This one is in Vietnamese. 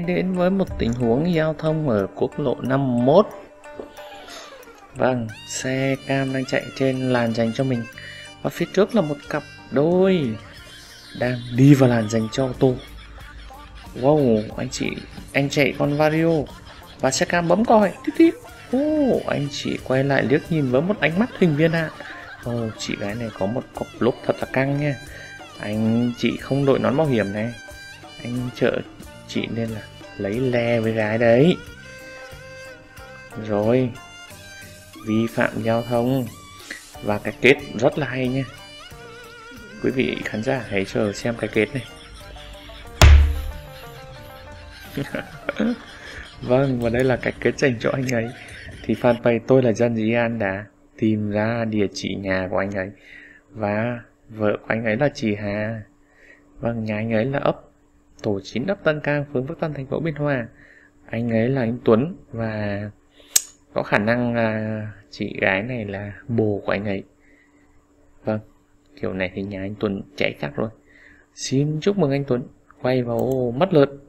nay đến với một tình huống giao thông ở quốc lộ 51. Vâng, xe cam đang chạy trên làn dành cho mình, và phía trước là một cặp đôi đang đi vào làn dành cho ô tô. Wow, anh chạy con Vario và xe cam bấm còi tiếp tiếp. Oh, anh chị quay lại liếc nhìn với một ánh mắt hình viên ạ. Oh, chị gái này có một cọc lốp thật là căng nha. Anh chị không đội nón bảo hiểm này. Anh chợ chị nên là lấy le với gái đấy. Rồi, vi phạm giao thông. Và cái kết rất là hay nha. Quý vị khán giả hãy chờ xem cái kết này. Vâng, và đây là cái kết dành cho anh ấy. Thì fanpage tôi là Dân Dí An đã tìm ra địa chỉ nhà của anh ấy. Và vợ của anh ấy là chị Hà. Vâng, nhà anh ấy là ấp Tổ 9, ấp Tân Cang, phường Phước Tân, thành phố Biên Hòa. Anh ấy là anh Tuấn, và có khả năng là chị gái này là bồ của anh ấy. Vâng, kiểu này thì nhà anh Tuấn chạy chắc rồi. Xin chúc mừng anh Tuấn quay vào mất lượt.